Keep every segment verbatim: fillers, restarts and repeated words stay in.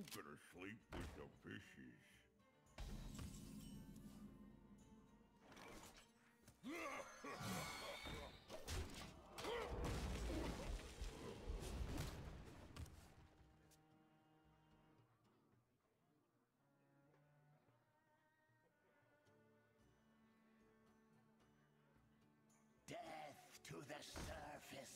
You better sleep with the fishes. Death to the surface!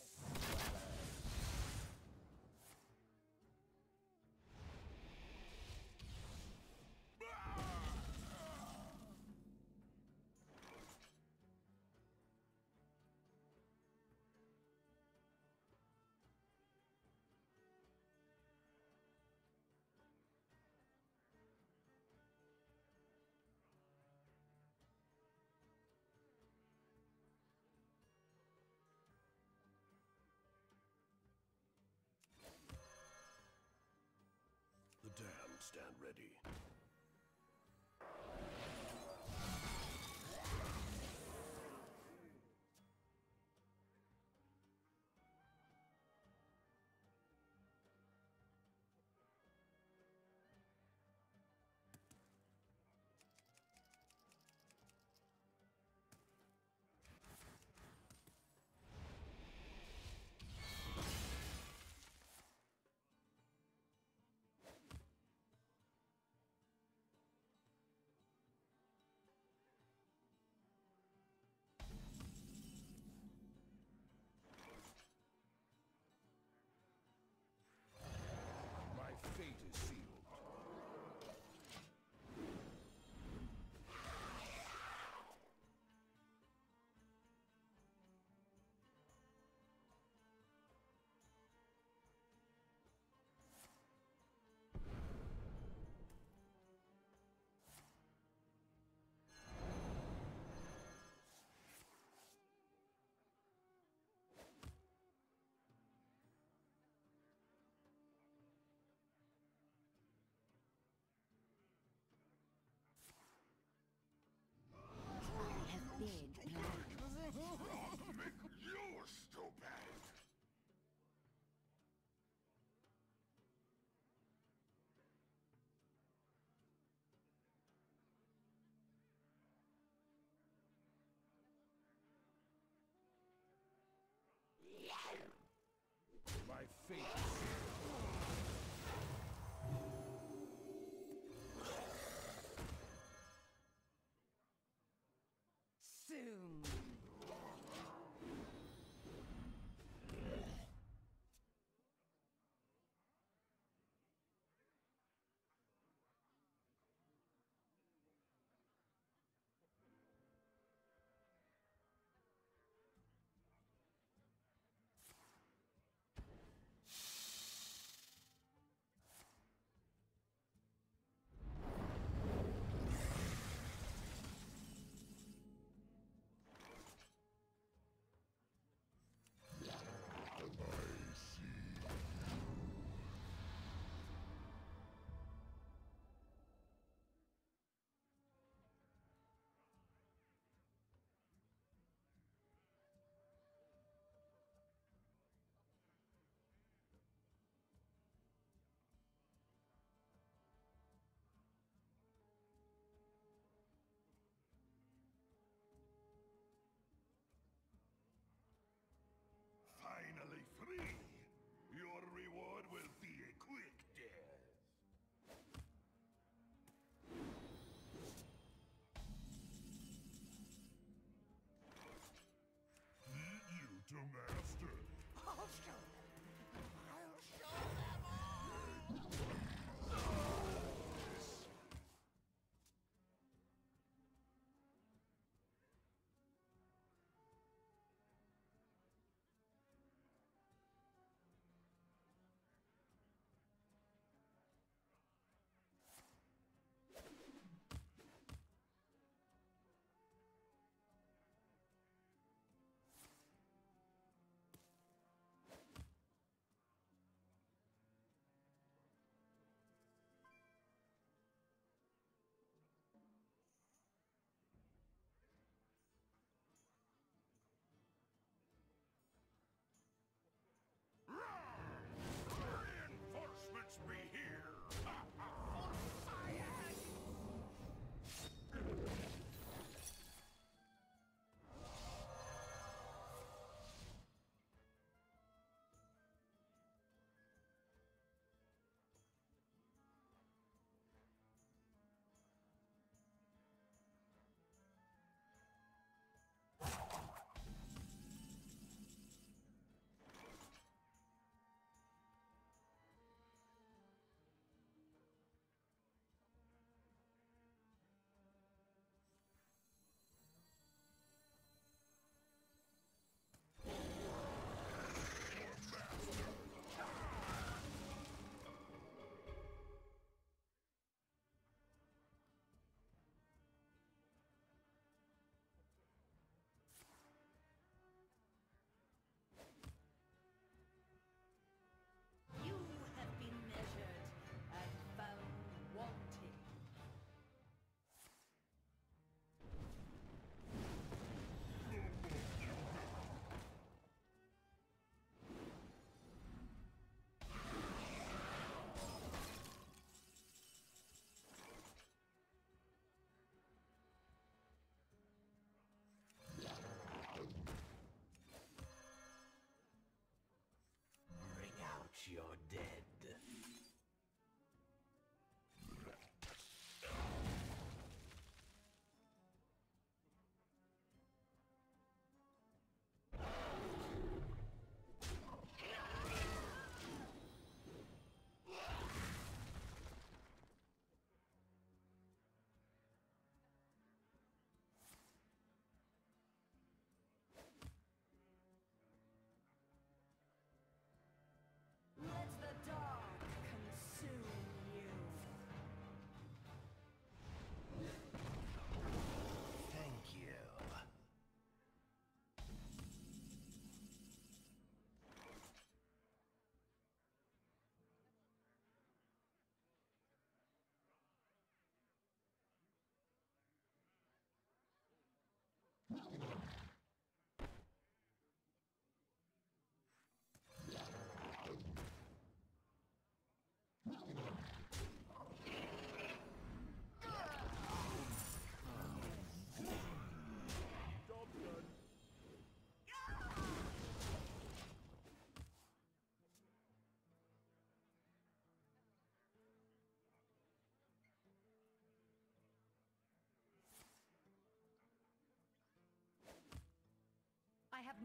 The damned stand ready. My fate is sealed. Big I'll make you stupid! My fate.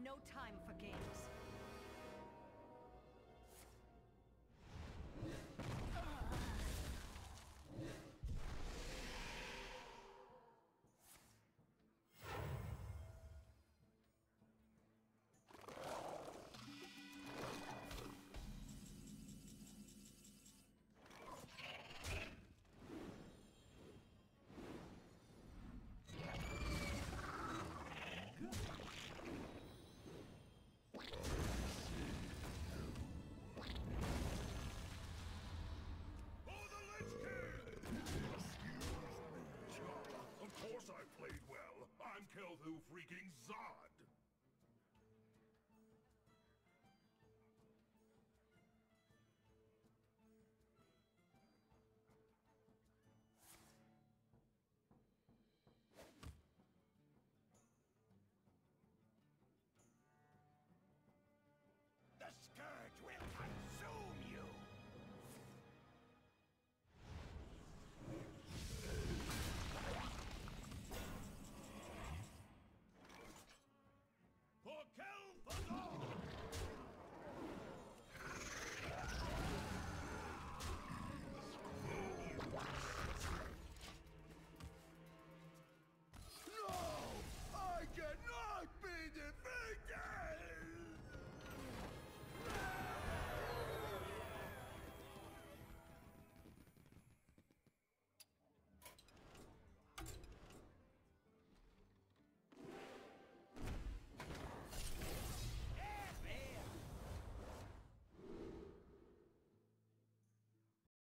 no time for games.